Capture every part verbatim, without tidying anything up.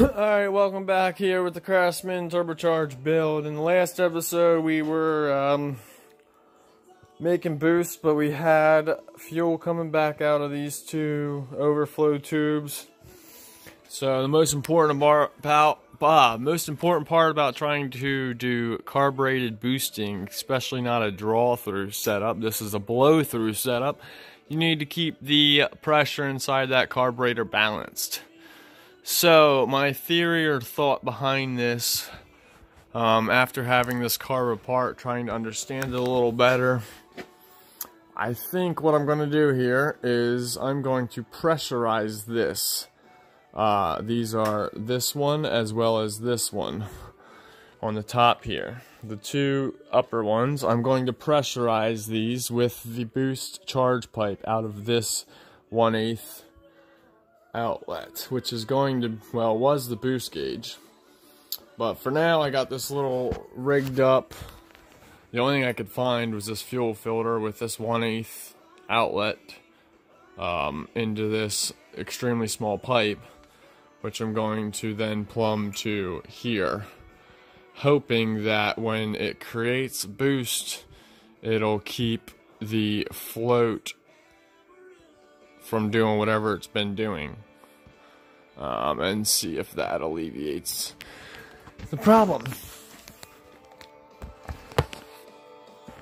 Alright, welcome back here with the Craftsman Turbocharged build. In the last episode we were um, making boosts, but we had fuel coming back out of these two overflow tubes. So the most important about, ah, most important part about trying to do carbureted boosting, especially not a draw-through setup, this is a blow-through setup, you need to keep the pressure inside that carburetor balanced. So, my theory or thought behind this, um, after having this carb apart, trying to understand it a little better, I think what I'm going to do here is I'm going to pressurize this. Uh, these are this one as well as this one on the top here. The two upper ones, I'm going to pressurize these with the boost charge pipe out of this one eighth outlet, which is going to, well, was the boost gauge, but for now I got this little rigged up. The only thing I could find was this fuel filter with this one eighth outlet um, into this extremely small pipe, which I'm going to then plumb to here, hoping that when it creates boost it'll keep the float from doing whatever it's been doing, um, and see if that alleviates the problem.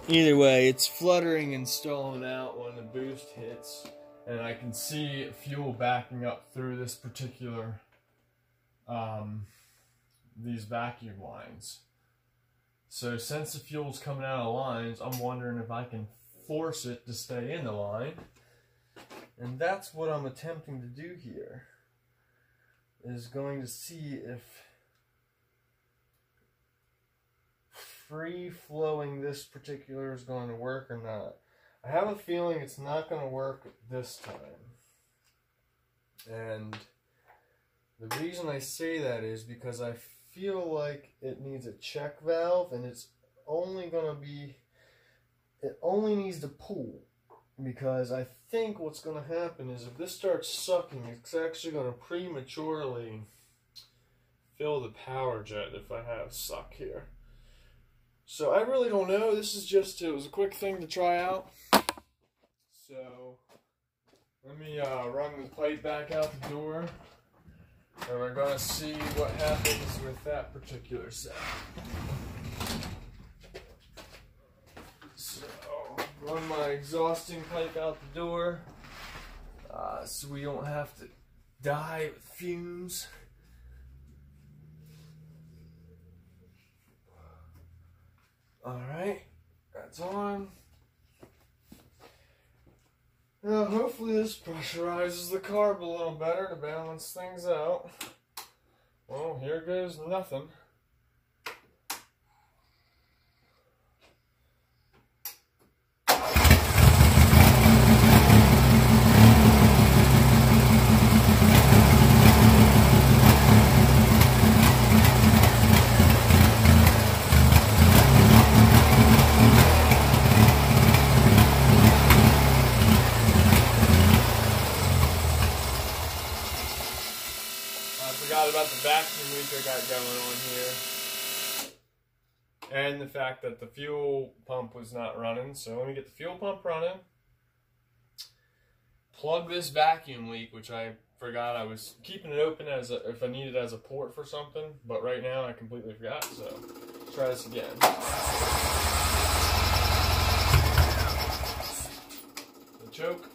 Either way, it's fluttering and stalling out when the boost hits, and I can see fuel backing up through this particular um, these vacuum lines. So since the fuel's coming out of the lines, I'm wondering if I can force it to stay in the line. And that's what I'm attempting to do here, is going to see if free flowing this particular is going to work or not. I have a feeling it's not going to work this time. And the reason I say that is because I feel like it needs a check valve, and it's only going to be, it only needs to pull. Because I think what's going to happen is if this starts sucking, it's actually going to prematurely fill the power jet if I have suck here. So I really don't know. This is just, it was a quick thing to try out. So let me uh, run the pipe back out the door, and we're going to see what happens with that particular set. Run my exhausting pipe out the door, uh, so we don't have to die with fumes. Alright, that's on. Now hopefully this pressurizes the carb a little better to balance things out. Well, here goes nothing. About the vacuum leak I got going on here, and the fact that the fuel pump was not running. So let me get the fuel pump running, plug this vacuum leak, which I forgot I was keeping it open as a, if I needed as a port for something, but right now I completely forgot. So let's try this again. The choke.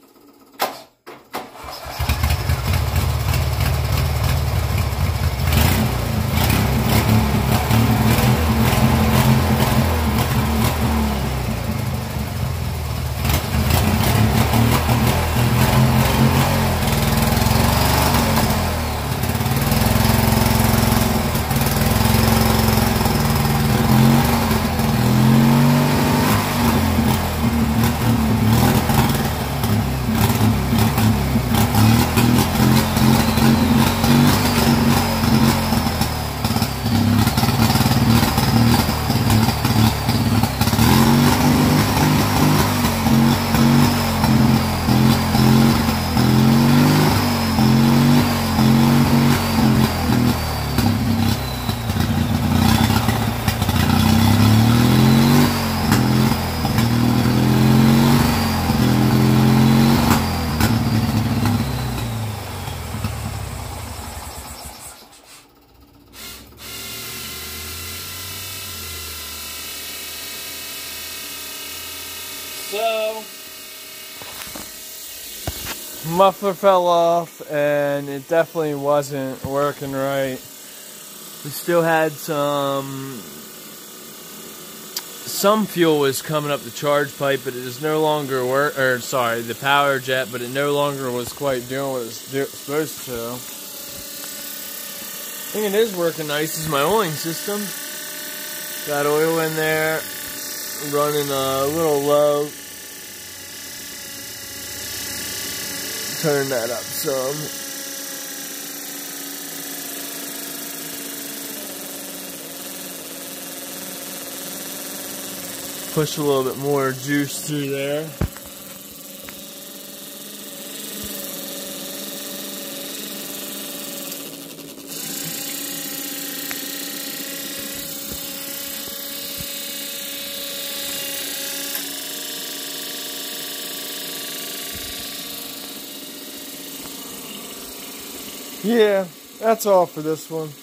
so. Muffler fell off and it definitely wasn't working right. We still had some, some fuel was coming up the charge pipe, but it is no longer work, or sorry, the power jet, but it no longer was quite doing what it was do supposed to. I think it is working nice is my oiling system. Got oil in there, running a little low. Turn that up some. Push a little bit more juice through there. Yeah, that's all for this one.